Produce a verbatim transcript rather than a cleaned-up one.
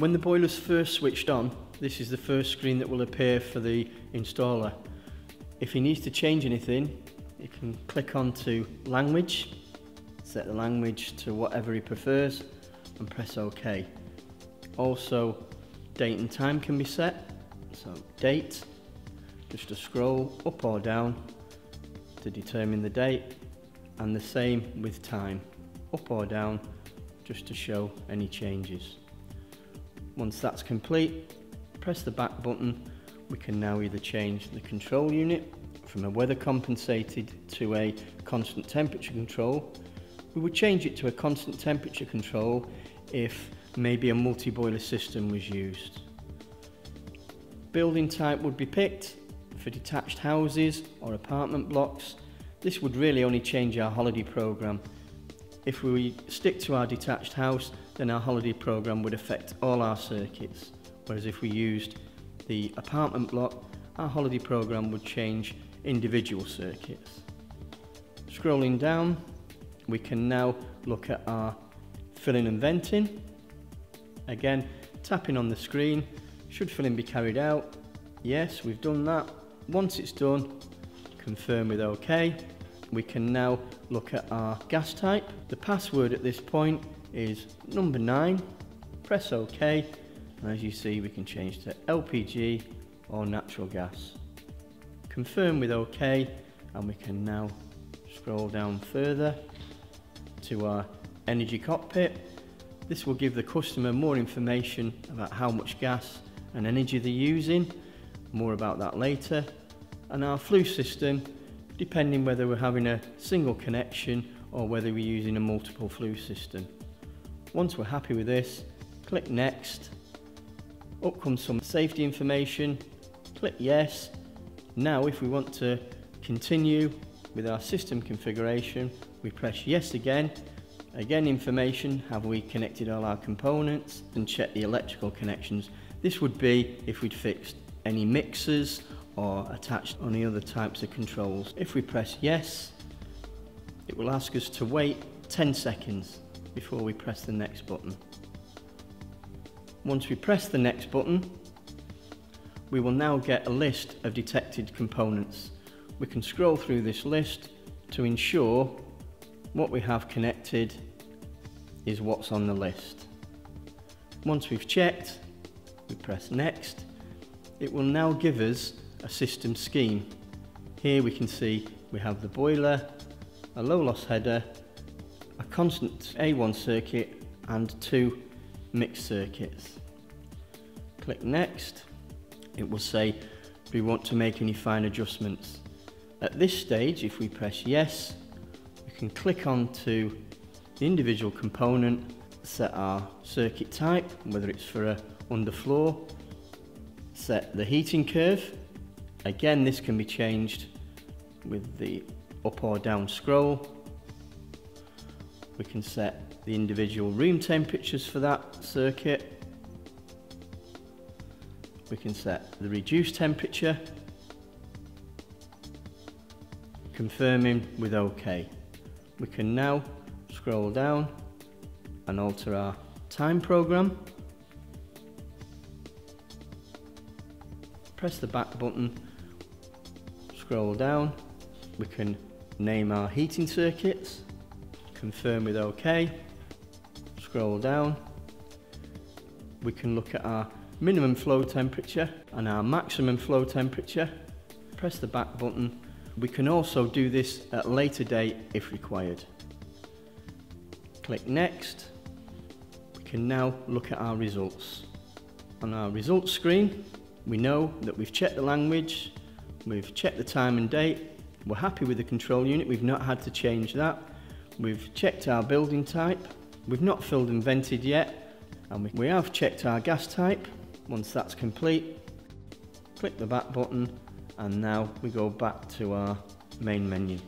When the boiler's first switched on, this is the first screen that will appear for the installer. If he needs to change anything, you can click on to language, set the language to whatever he prefers and press OK. Also, date and time can be set, so date, just to scroll up or down to determine the date, and the same with time, up or down, just to show any changes. Once that's complete, press the back button. We can now either change the control unit from a weather compensated to a constant temperature control. We would change it to a constant temperature control if maybe a multi-boiler system was used. Building type would be picked for detached houses or apartment blocks. This would really only change our holiday programme. If we stick to our detached house, then our holiday programme would affect all our circuits. Whereas if we used the apartment block, our holiday programme would change individual circuits. Scrolling down, we can now look at our filling and venting. Again, tapping on the screen, should filling be carried out? Yes, we've done that. Once it's done, confirm with OK. We can now look at our gas type. The password at this point is number nine. Press OK, and as you see, we can change to L P G or natural gas. Confirm with OK, and we can now scroll down further to our energy cockpit. This will give the customer more information about how much gas and energy they're using, more about that later, and our flue system, depending whether we're having a single connection or whether we're using a multiple flue system. Once we're happy with this, click next. Up comes some safety information, click yes. Now if we want to continue with our system configuration, we press yes again. Again, information, have we connected all our components, and check the electrical connections. This would be if we'd fixed any mixers or attached any other types of controls. If we press yes, it will ask us to wait ten seconds before we press the next button. Once we press the next button, we will now get a list of detected components. We can scroll through this list to ensure what we have connected is what's on the list. Once we've checked, we press next. It will now give us a system scheme. Here we can see we have the boiler, a low loss header, a constant A one circuit and two mixed circuits. Click next. It will say if we want to make any fine adjustments. At this stage, if we press yes, we can click on to the individual component, set our circuit type, whether it's for a underfloor, set the heating curve. Again, this can be changed with the up or down scroll. We can set the individual room temperatures for that circuit. We can set the reduced temperature. Confirming with OK. We can now scroll down and alter our time program. Press the back button, scroll down. We can name our heating circuits. Confirm with OK. Scroll down. We can look at our minimum flow temperature and our maximum flow temperature. Press the back button. We can also do this at a later date if required. Click next. We can now look at our results. On our results screen, we know that we've checked the language, we've checked the time and date, we're happy with the control unit, we've not had to change that, we've checked our building type, we've not filled and vented yet, and we have checked our gas type. Once that's complete, click the back button, and now we go back to our main menu.